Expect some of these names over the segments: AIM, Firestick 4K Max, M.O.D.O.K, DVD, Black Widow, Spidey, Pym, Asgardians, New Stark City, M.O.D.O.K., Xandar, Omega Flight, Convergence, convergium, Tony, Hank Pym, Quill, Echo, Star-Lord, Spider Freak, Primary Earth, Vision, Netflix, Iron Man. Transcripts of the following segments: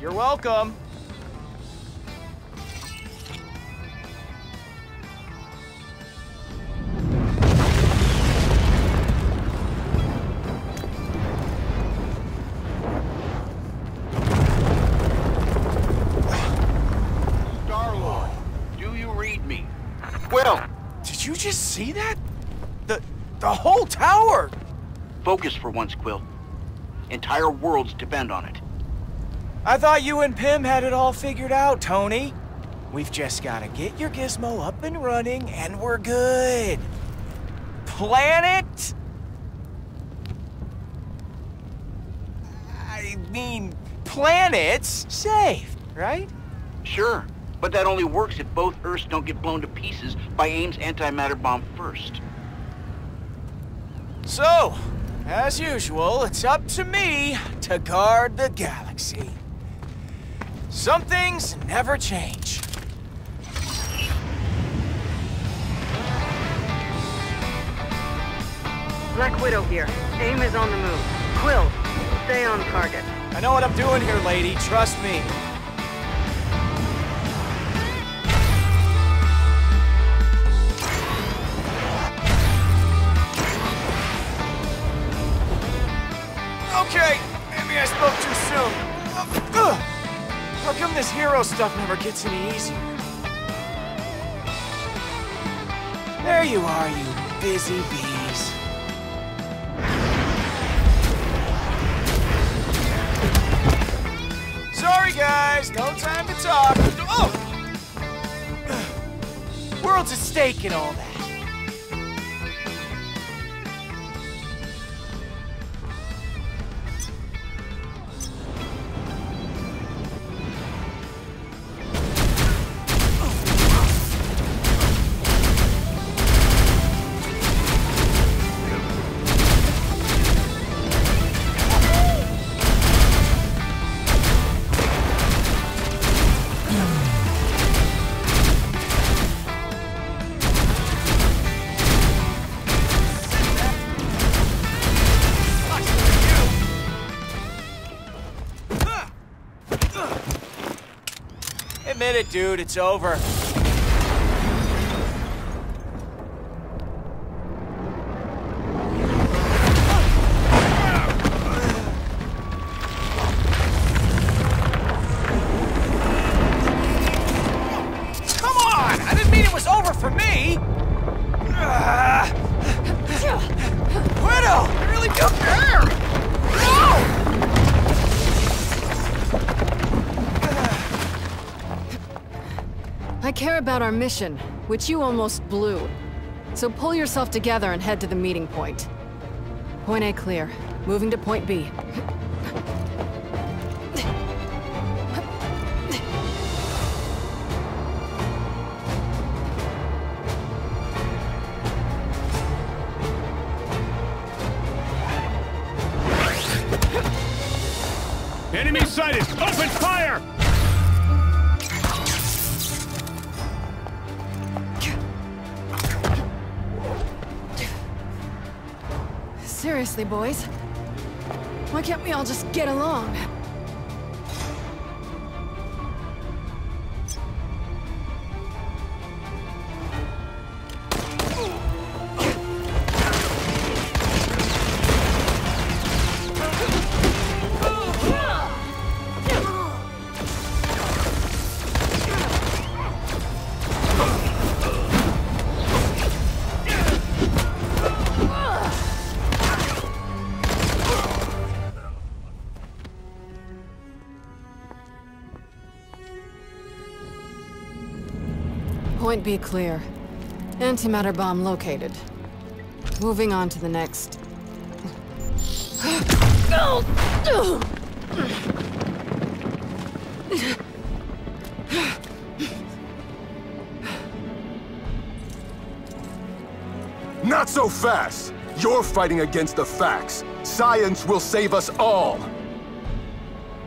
You're welcome. Star-Lord, do you read me? Well, did you just see that? The whole tower! Focus for once, Quill. Entire worlds depend on it. I thought you and Pym had it all figured out, Tony. We've just gotta get your gizmo up and running, and we're good. Planet? I mean, planets saved, right? Sure, but that only works if both Earths don't get blown to pieces by AIM's antimatter bomb first. So, as usual, it's up to me to guard the galaxy. Some things never change. Black Widow here. AIM is on the move. Quill, stay on target. I know what I'm doing here, lady. Trust me. Okay, maybe I spoke too soon. How come this hero stuff never gets any easier? There you are, you busy bees. Sorry guys, no time to talk. Oh! World's at stake and all that. Admit it, dude, it's over. I care about our mission, which you almost blew. So pull yourself together and head to the meeting point. Point A clear. Moving to point B. Enemy sighted! Open fire! Seriously, boys, why can't we all just get along? Point B clear. Antimatter bomb located. Moving on to the next. Not so fast! You're fighting against the facts. Science will save us all!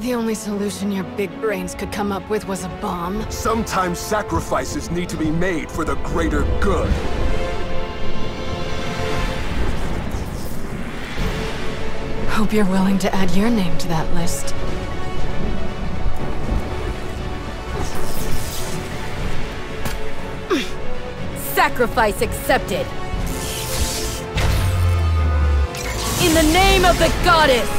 The only solution your big brains could come up with was a bomb. Sometimes sacrifices need to be made for the greater good. Hope you're willing to add your name to that list. Sacrifice accepted. In the name of the goddess!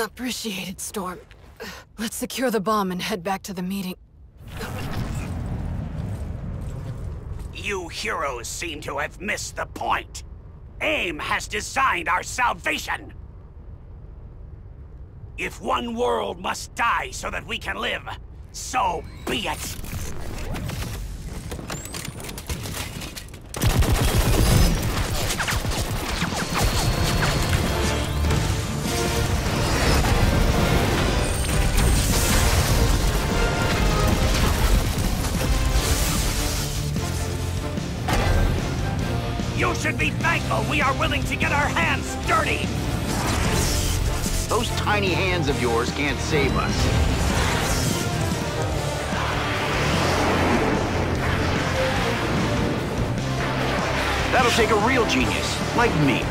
Appreciated, Storm. Let's secure the bomb and head back to the meeting. You heroes seem to have missed the point. AIM has designed our salvation. If one world must die so that we can live, so be it. Should be thankful we are willing to get our hands dirty! Those tiny hands of yours can't save us. That'll take a real genius, like me.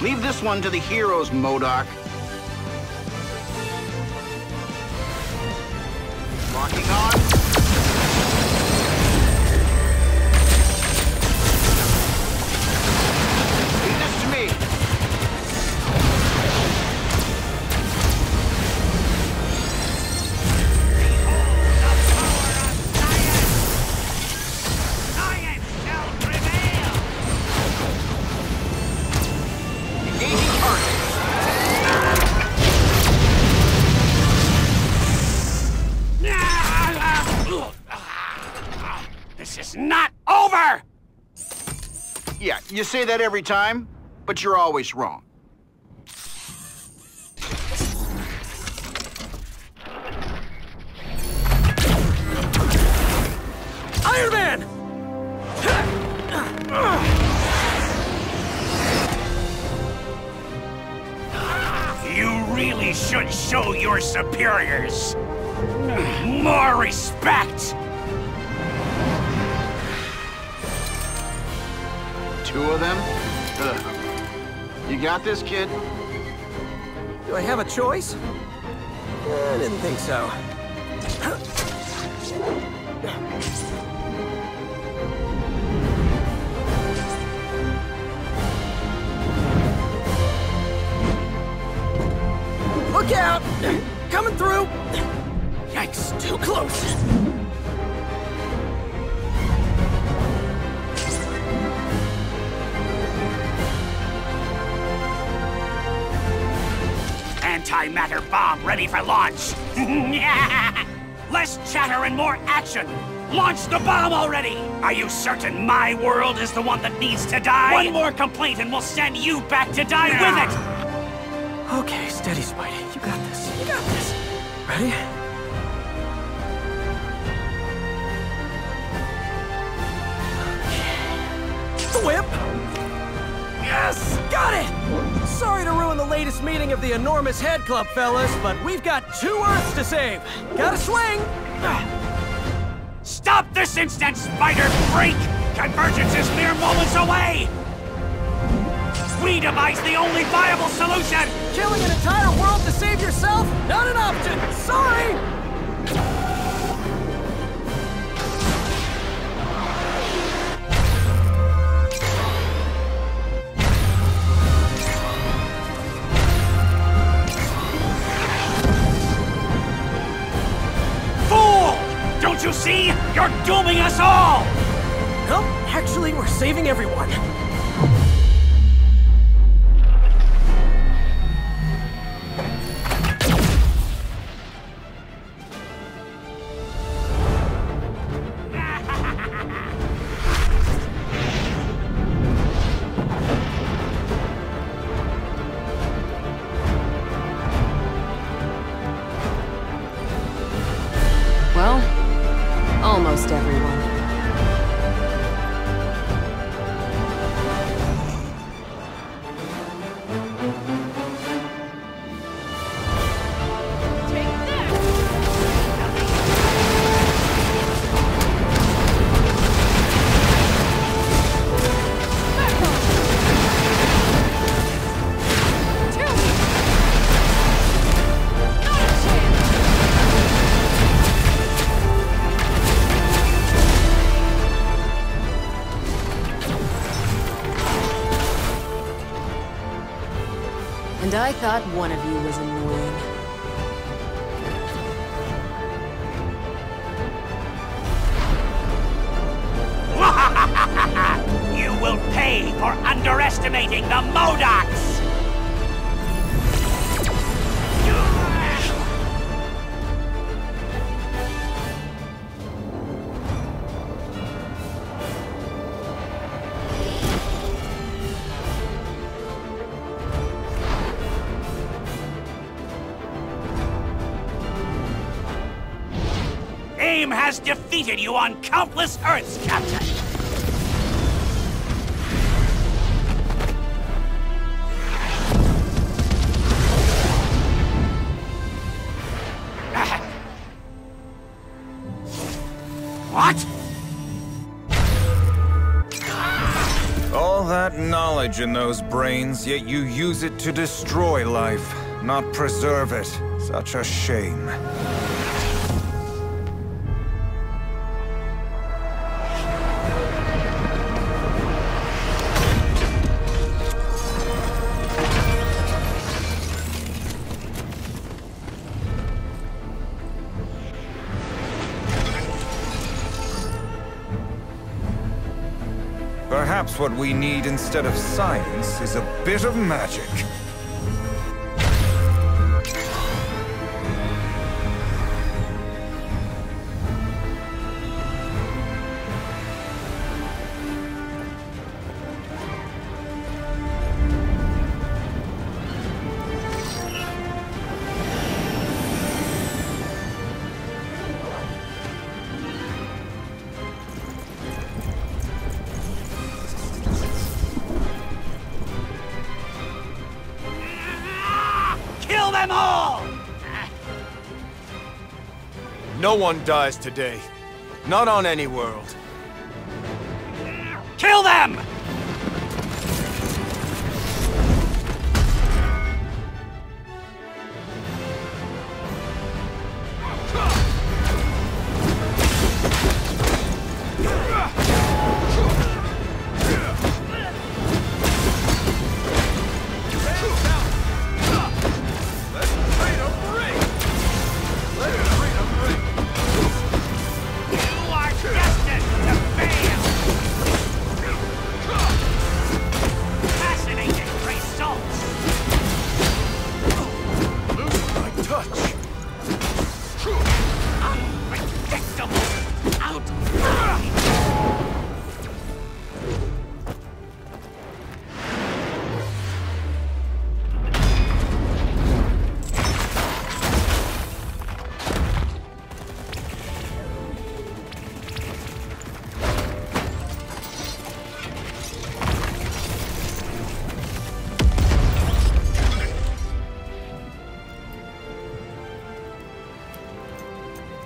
Leave this one to the heroes, M.O.D.O.K. Locking on. Leave this to me. Behold the power of science! Science shall prevail! This is not over! Yeah, you say that every time, but you're always wrong. Iron Man! You really should show your superiors more respect! Two of them? Ugh. You got this, kid? Do I have a choice? I didn't think so. Look out! Coming through! Yikes, too close! Antimatter bomb ready for launch! Less chatter and more action! Launch the bomb already! Are you certain my world is the one that needs to die? One more complaint and we'll send you back to die with it! Okay, steady, Spidey. You got this. You got this. Ready? Okay. The whip! Yes! Got it! Sorry to ruin the latest meeting of the enormous head club, fellas, but we've got two Earths to save. Gotta swing! Stop this instant, Spider Freak! Convergence is mere moments away! We devised the only viable solution! Killing an entire world to save yourself? Not an option! Sorry! Fool! Don't you see? You're dooming us all! No, actually, we're saving everyone. And I thought one of you was annoying. You will pay for underestimating the M.O.D.O.Ks! AIM has defeated you on countless Earths, Captain! What? All that knowledge in those brains, yet you use it to destroy life, not preserve it. Such a shame. Perhaps what we need instead of science is a bit of magic. No one dies today. Not on any world. Kill them!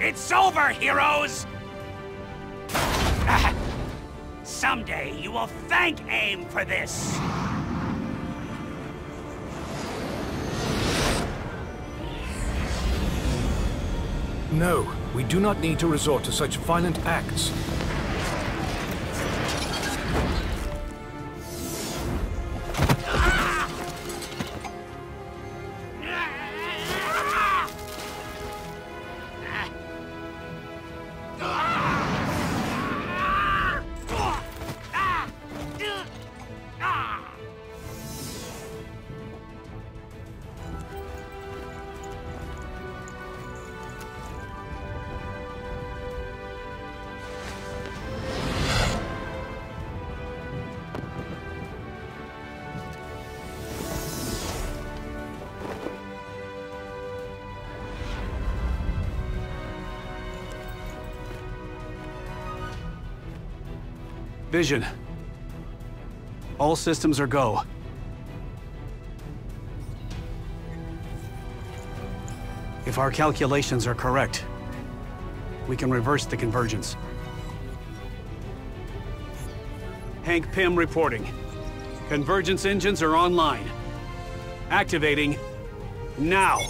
It's over, heroes! Someday you will thank AIM for this! No, we do not need to resort to such violent acts. Vision. All systems are go. If our calculations are correct, we can reverse the convergence. Hank Pym reporting. Convergence engines are online. Activating now.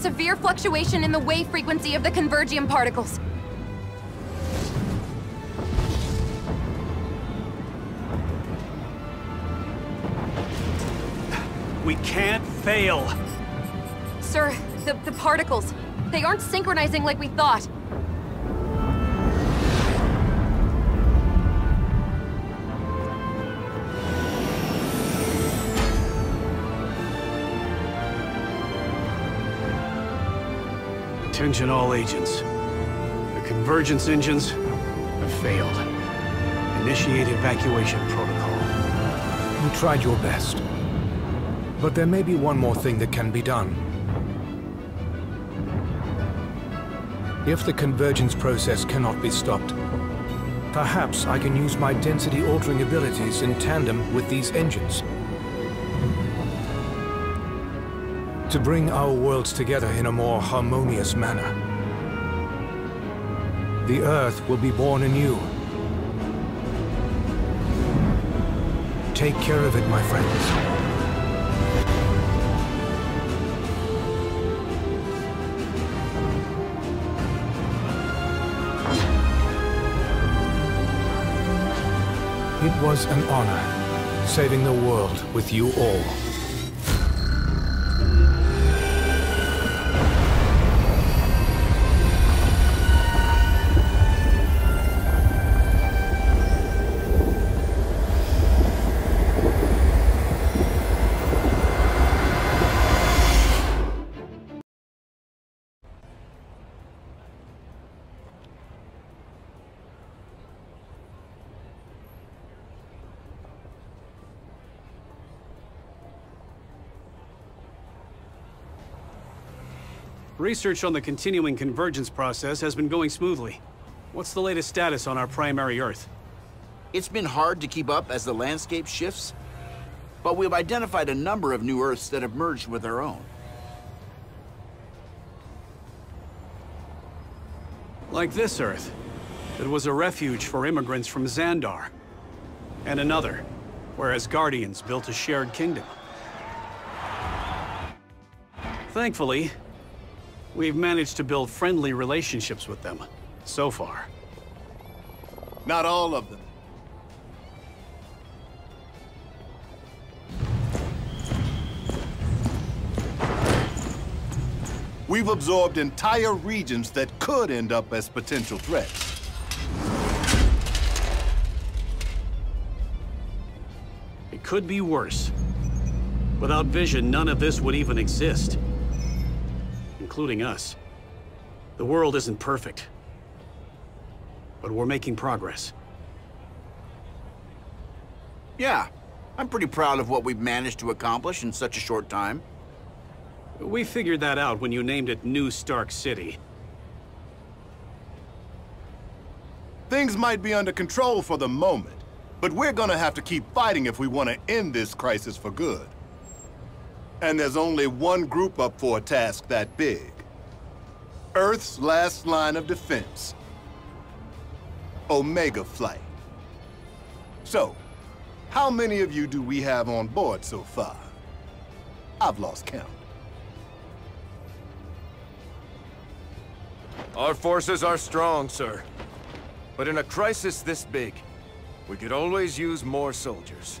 Severe fluctuation in the wave frequency of the convergium particles. We can't fail. Sir, the particles, they aren't synchronizing like we thought. Attention all agents. The convergence engines have failed. Initiate evacuation protocol. You tried your best. But there may be one more thing that can be done. If the convergence process cannot be stopped, perhaps I can use my density-altering abilities in tandem with these engines to bring our worlds together in a more harmonious manner. The Earth will be born anew. Take care of it, my friends. It was an honor, saving the world with you all. Research on the continuing convergence process has been going smoothly. What's the latest status on our primary Earth? It's been hard to keep up as the landscape shifts, but we've identified a number of new Earths that have merged with our own. Like this Earth, that was a refuge for immigrants from Xandar. And another, where Asgardians built a shared kingdom. Thankfully, we've managed to build friendly relationships with them, so far. Not all of them. We've absorbed entire regions that could end up as potential threats. It could be worse. Without Vision, none of this would even exist. Including us. The world isn't perfect, but we're making progress. Yeah, I'm pretty proud of what we've managed to accomplish in such a short time. We figured that out when you named it New Stark City. Things might be under control for the moment, But we're gonna have to keep fighting if we want to end this crisis for good. And there's only one group up for a task that big. Earth's last line of defense. Omega Flight. So, how many of you do we have on board so far? I've lost count. Our forces are strong, sir. But in a crisis this big, we could always use more soldiers.